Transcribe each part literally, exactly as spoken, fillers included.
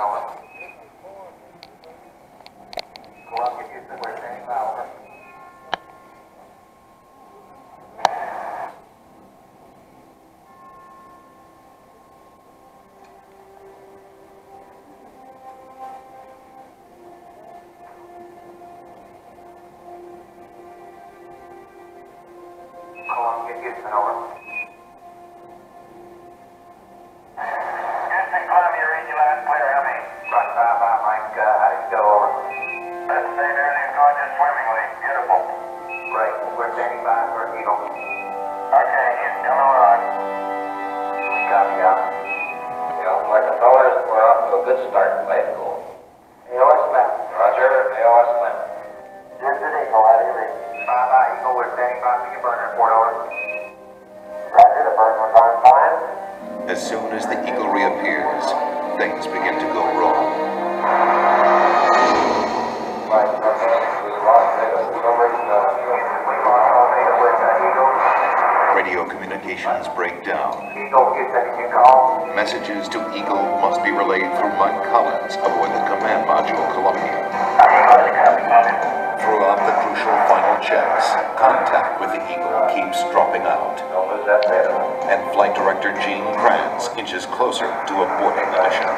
Illinois. Columbia, Houston, we're standing by, over. Columbia, Houston, over. Good start, play it cool. A O S Limp. Roger, A O S Limp. This is Eagle, how do you read? Bye-bye, Eagle, we're standing by for your burn report, over. Roger, the burn was on fire. As soon as the Eagle reappears, things begin to go wrong. Right, okay, we lost Vegas. Radio communications break down. Eagle, get that you call. Messages to Eagle must be relayed through Mike Collins aboard the command module Columbia. Throughout the crucial final checks, contact with the Eagle keeps dropping out. And Flight Director Gene Kranz inches closer to aborting the mission.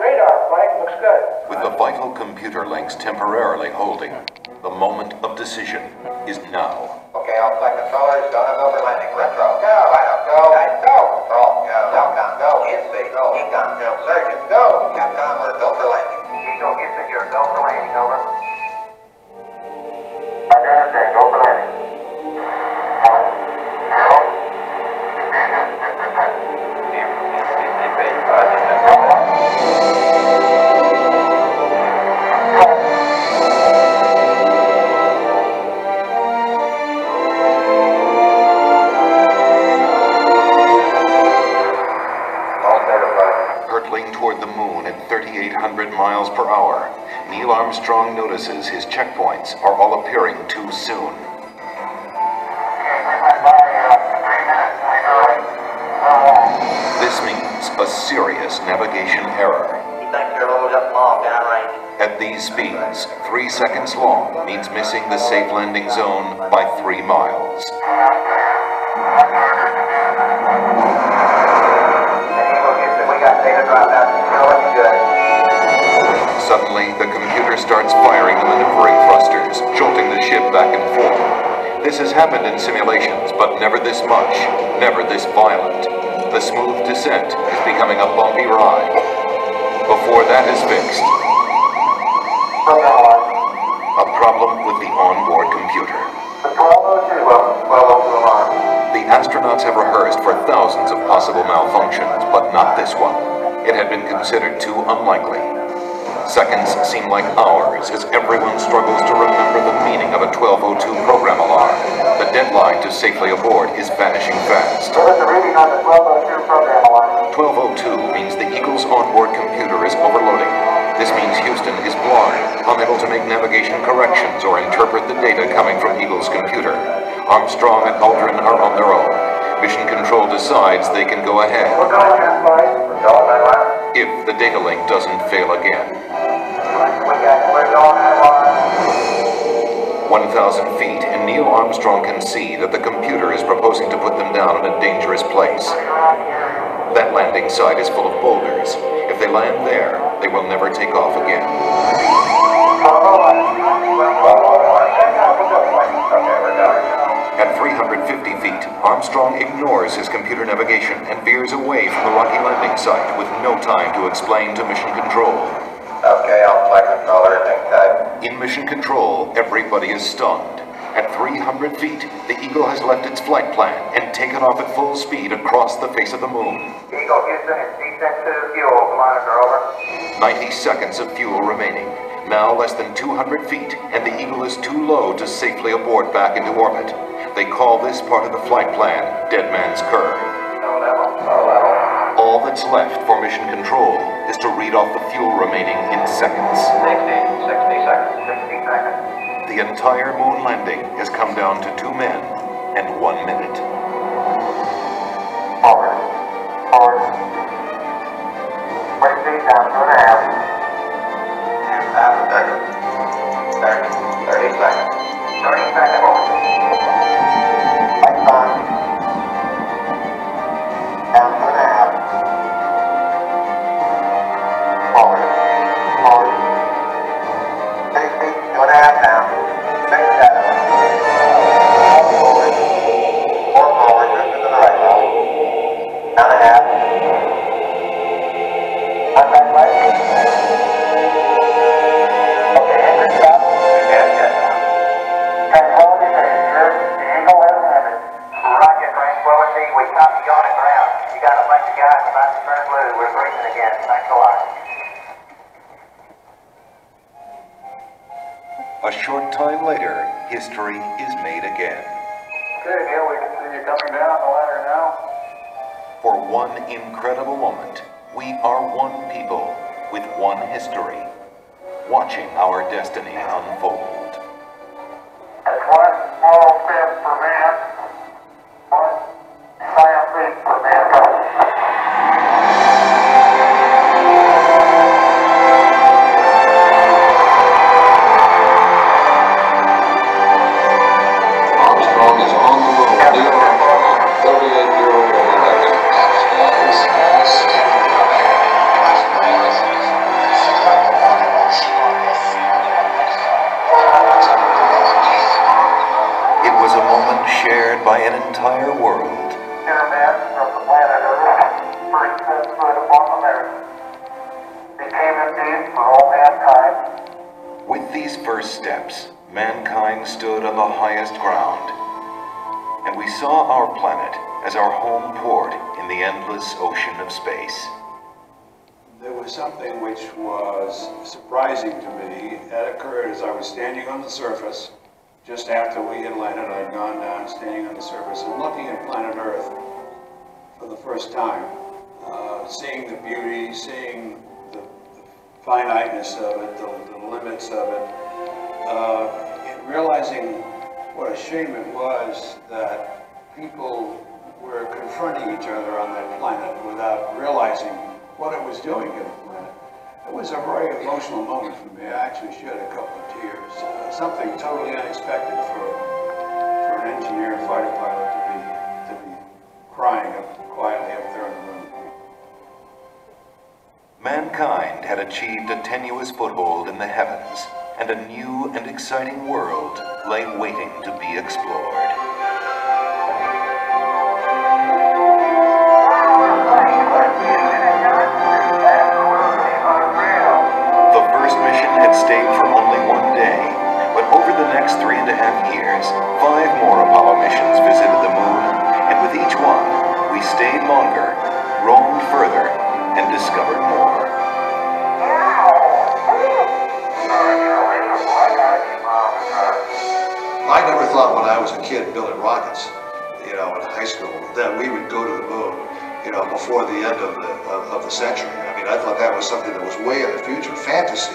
Radar, Mike, looks good. With the vital computer links temporarily holding, the moment of decision is now. Okay, all flight controllers, don't have over landing. Retro, go. Vital, go. Guys, go. Control, go. Delcom, go. Insley, go. Econ, go. Surgeon, go. Capcom, we're go for landing. Eagle, get to your go for landing, over. Understand, go for landing. thirty-eight hundred miles per hour, Neil Armstrong notices his checkpoints are all appearing too soon. This means a serious navigation error. At these speeds, three seconds long means missing the safe landing zone by three miles. Suddenly, the computer starts firing the maneuvering thrusters, jolting the ship back and forth. This has happened in simulations, but never this much, never this violent. The smooth descent is becoming a bumpy ride. Before that is fixed, a problem with the onboard computer. The astronauts have rehearsed for thousands of possible malfunctions, but not this one. It had been considered too unlikely. Seconds seem like hours as everyone struggles to remember the meaning of a twelve oh two program alarm. The deadline to safely aboard is vanishing fast. What is the reading on the twelve oh two program alarm? twelve oh two means the Eagle's onboard computer is overloading. This means Houston is blind, unable to make navigation corrections or interpret the data coming from Eagle's computer. Armstrong and Aldrin are on their own. Mission Control decides they can go ahead. We're going half by. We're going by left. If the data link doesn't fail again. one thousand feet, and Neil Armstrong can see that the computer is proposing to put them down in a dangerous place. That landing site is full of boulders. If they land there, they will never take off again. At three hundred fifty feet, Armstrong ignores his computer navigation and veers away from the rocky landing site with no time to explain to Mission Control. Okay, I'll flight controller, think time. In Mission Control, everybody is stunned. At three hundred feet, the Eagle has left its flight plan and taken off at full speed across the face of the moon. Eagle, Houston, it's desensitized fuel, monitor, over. ninety seconds of fuel remaining. Now less than two hundred feet, and the Eagle is too low to safely abort back into orbit. They call this part of the flight plan Dead Man's Curve. No level. No level. All that's left for Mission Control is to read off the fuel remaining in seconds. sixty, sixty seconds, sixty seconds. The entire moon landing has come down to two men and one minute. down two and a half. thirty seconds. thirty seconds over. Right side. Down two and a half. Forward. Forward. sixty. Two and a half down. Six down. Forward. Four forward. Drift to the right now. Down and a half. Right back right. We copy you on the ground. You got a bunch of guys about to turn blue. We're breathing again. Thanks a lot. A short time later, history is made again. Okay, Neil, we can see you coming down the ladder now. For one incredible moment, we are one people with one history, watching our destiny unfold. That's one small step for man. Ocean of space. There was something which was surprising to me that occurred as I was standing on the surface just after we had landed. I'd gone down, standing on the surface and looking at planet Earth for the first time, uh, seeing the beauty, seeing the, the finiteness of it, the, the limits of it, uh, and realizing what a shame it was that people were confronting each other on that planet without realizing what it was doing to the planet. It was a very emotional moment for me. I actually shed a couple of tears. Uh, something totally unexpected for, for an engineer and fighter pilot to be, to be crying up, quietly up there in the room. Mankind had achieved a tenuous foothold in the heavens, and a new and exciting world lay waiting to be explored. Stayed for only one day, but over the next three and a half years, five more Apollo missions visited the moon, and with each one, we stayed longer, roamed further, and discovered more. I never thought when I was a kid building rockets, you know, in high school, that we would go to the moon, you know, before the end of the, of, of the century. I mean, I thought that was something that was way in the future, fantasy.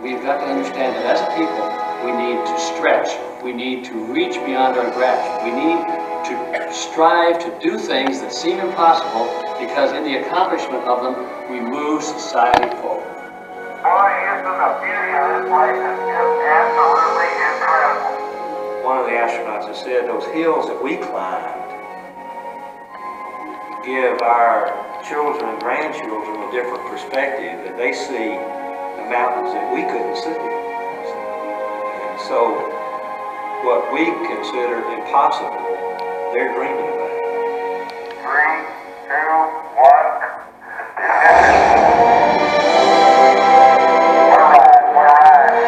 We've got to understand that as a people, we need to stretch, we need to reach beyond our grasp, we need to strive to do things that seem impossible, because in the accomplishment of them, we move society forward. Boy, isn't the beauty of this life is just absolutely incredible. One of the astronauts has said those hills that we climbed give our children and grandchildren a different perspective, that they see mountains that we couldn't see. And so what we considered impossible, they're dreaming about it. Three, two, one. We're riding, we're riding.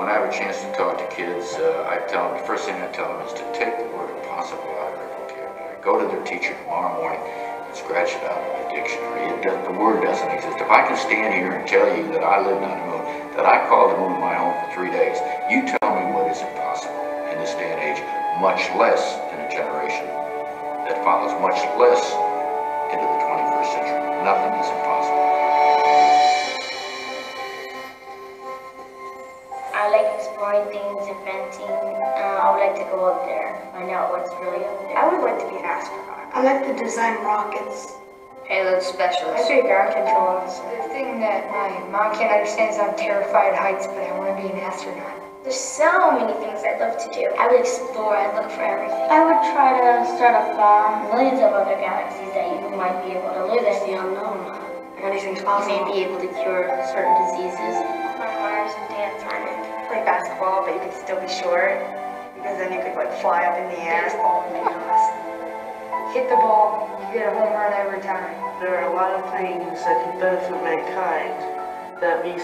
When I have a chance to talk to kids, uh, I tell them, the first thing I tell them is to take the word impossible out of their vocabulary. Go to their teacher tomorrow morning and scratch it out. Dictionary. It does, the word doesn't exist. If I can stand here and tell you that I lived on the moon, that I called the moon my home for three days, you tell me what is impossible in this day and age, much less in a generation that follows, much less into the twenty-first century. Nothing is impossible. I like exploring things and inventing. Uh, I would like to go up there, find out what's really up there. I would like to be an astronaut. I like to design rockets. Payload specialist. I'd be a ground control officer. The thing that my mom can't understand is I'm terrified of heights, but I want to be an astronaut. There's so many things I'd love to do. I would explore, I'd look for everything. I would try to start a farm, millions of other galaxies that you might be able to live in. The unknown. Anything's possible. You may be able to cure certain diseases. My arms and dance on it. Play basketball, but you could still be short, because then you could like fly up in the air. Baseball would be awesome. Hit the ball, you get a home run every time. There are a lot of things that can benefit mankind that we,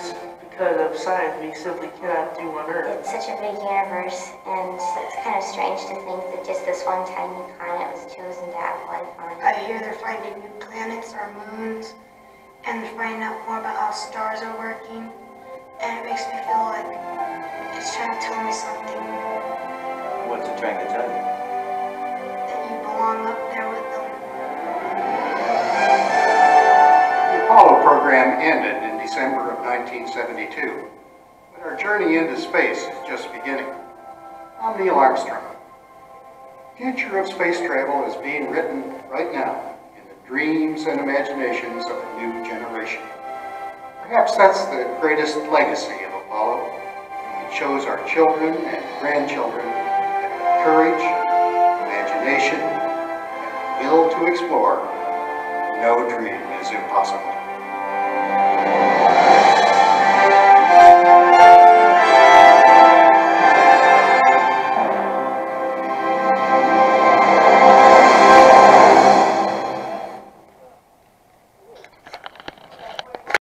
because of science, we simply cannot do on Earth. It's such a big universe, and it's kind of strange to think that just this one tiny planet was chosen to have life on. I hear they're finding new planets or moons, and they're finding out more about how stars are working, and it makes me feel like it's trying to tell me something. What's it trying to tell you? That you belong up there with them. The Apollo program ended in December of nineteen seventy-two, when our journey into space is just beginning. I'm Neil Armstrong. The future of space travel is being written right now in the dreams and imaginations of a new generation. Perhaps that's the greatest legacy of Apollo. It shows our children and grandchildren that with courage, imagination, and the will to explore, no dream is impossible.